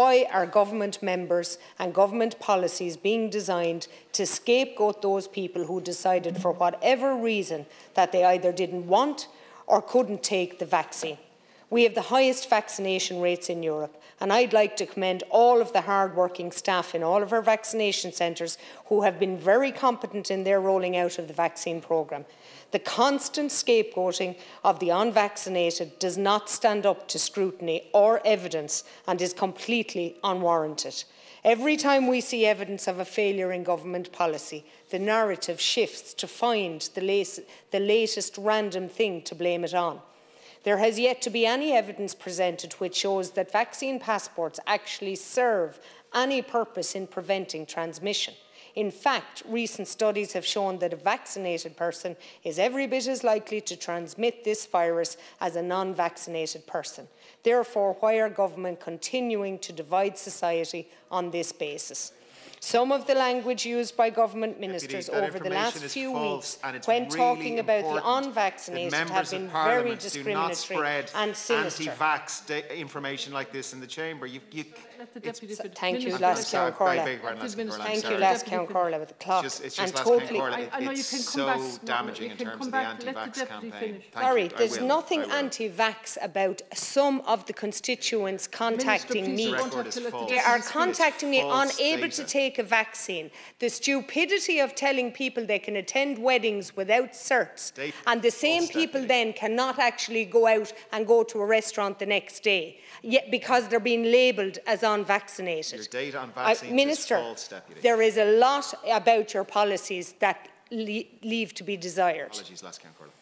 why are government members and government policies being designed to scapegoat those people who decided for whatever reason that they either didn't want or couldn't take the vaccine? We have the highest vaccination rates in Europe, and I'd like to commend all of the hard-working staff in all of our vaccination centres who have been very competent in their rolling out of the vaccine programme. The constant scapegoating of the unvaccinated does not stand up to scrutiny or evidence and is completely unwarranted. Every time we see evidence of a failure in government policy, the narrative shifts to find the latest random thing to blame it on. There has yet to be any evidence presented which shows that vaccine passports actually serve any purpose in preventing transmission. In fact, recent studies have shown that a vaccinated person is every bit as likely to transmit this virus as a non-vaccinated person. Therefore, why are government continuing to divide society on this basis? Some of the language used by government ministers over the last few weeks when talking about the unvaccinated have been very discriminatory and sinister. Anti-vax information like this in the chamber. Thank you, Leszek Czarnoczyk. Thank you, Leszek Czarnoczyk, with the clock. And totally, I know you can come back. It's so damaging in terms of the anti-vax campaign. Sorry, there's nothing anti-vax about some of the constituents contacting me. They are contacting me, unable to take a vaccine. The stupidity of telling people they can attend weddings without certs, and the same people then cannot actually go out and go to a restaurant the next day, yet because they're being labelled as unvaccinated. Minister, there is a lot about your policies that leave to be desired. Apologies,